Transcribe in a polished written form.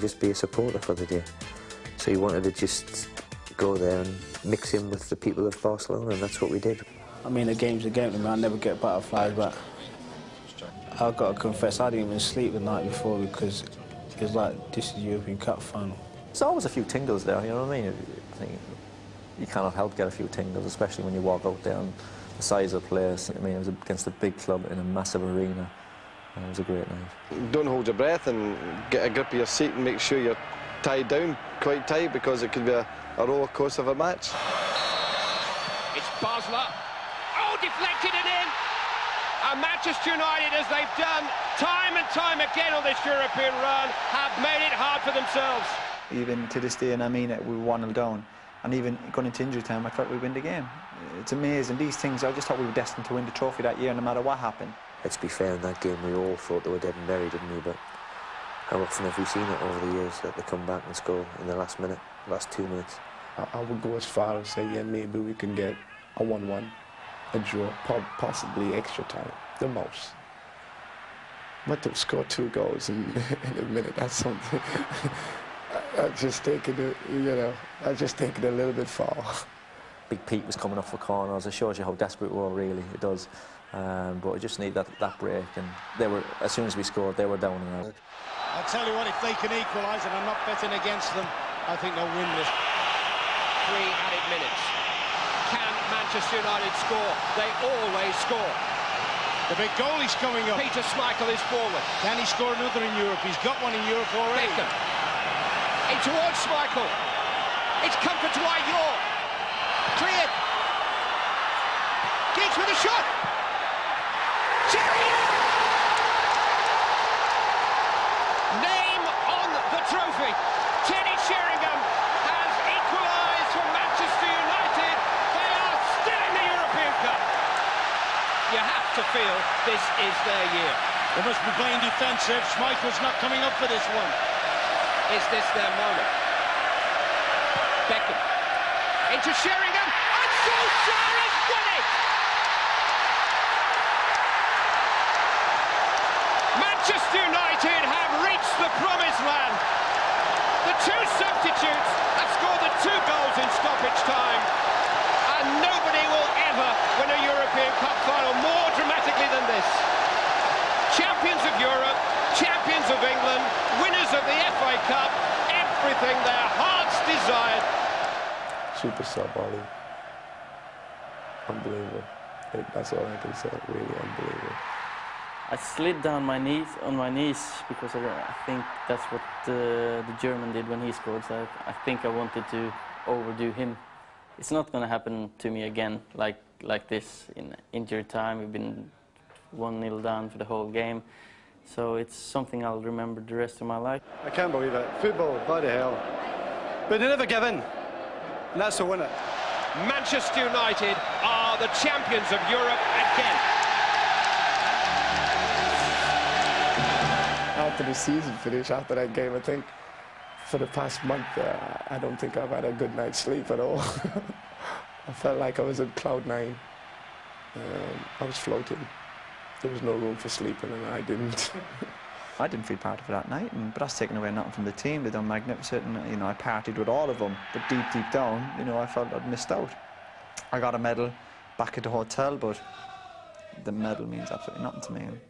Just be a supporter for the day. So you wanted to just go there and mix in with the people of Barcelona, and that's what we did. I mean, the game's a game to me. I never get butterflies, but I've got to confess, I didn't even sleep the night before because it was like, this is the European Cup final. There's always a few tingles there, you know what I mean? I think you cannot help get a few tingles, especially when you walk out there and the size of the place. I mean, it was against a big club in a massive arena. And it was a great night. Don't hold your breath and get a grip of your seat and make sure you're tied down quite tight, because it could be a roller coaster of a match. It's Basler. Oh, deflected it in. And Manchester United, as they've done time and time again on this European run, have made it hard for themselves. Even to this day, and I mean it, we were 1-0 down. And even going into injury time, I thought we'd win the game. It's amazing. These things, I just thought we were destined to win the trophy that year, no matter what happened. Let's be fair, in that game we all thought they were dead and buried, didn't we? But how often have we seen it over the years that they come back and score in the last minute, last 2 minutes? I would go as far as say, yeah, maybe we can get a 1-1, a draw, possibly extra time, the most. But to score 2 goals in a minute, that's something. I just take it a little bit far. Big Pete was coming off for corners. It shows you how desperate we were, really. It does. But we just need that break, and they were, as soon as we scored, they were down and out. I tell you what, if they can equalise, and I'm not betting against them, I think they'll win this. 3 added minutes. Can Manchester United score? They always score. The big goalie's coming up. Peter Schmeichel is forward. Can he score another in Europe? He's got one in Europe already. Beckham. In towards Schmeichel. It's come for Dwight Yorke. Cleared. Giggs with a shot. Sheringham! Name on the trophy. Teddy Sheringham has equalised for Manchester United. They are still in the European Cup. You have to feel this is their year. They must be playing defensive. Schmeichel's not coming up for this one. Is this their moment? Beckham. Into Sheringham. And Solskjaer has done it! Manchester United have reached the promised land. The 2 substitutes have scored the 2 goals in stoppage time. And nobody will ever win a European Cup final more dramatically than this. Champions of Europe, champions of England, winners of the FA Cup, everything their hearts desired. Super sub, Ollie. Unbelievable. That's all I can say, really unbelievable. I slid down on my knees because I think that's what the German did when he scored, so I think I wanted to overdo him. It's not going to happen to me again like this in injury time. We've been 1-0 down for the whole game, so it's something I'll remember the rest of my life. I can't believe it. Football, bloody hell. But they never give in. And that's the winner. Manchester United are the champions of Europe again. After the season finished, after that game, I think for the past month, I don't think I've had a good night's sleep at all. I felt like I was in cloud 9. I was floating. There was no room for sleeping, and I didn't. I didn't feel part of it that night, but that's taken away nothing from the team. They've done magnificent, and, you know, I partied with all of them. But deep down, you know, I felt I'd missed out. I got a medal back at the hotel, but the medal means absolutely nothing to me.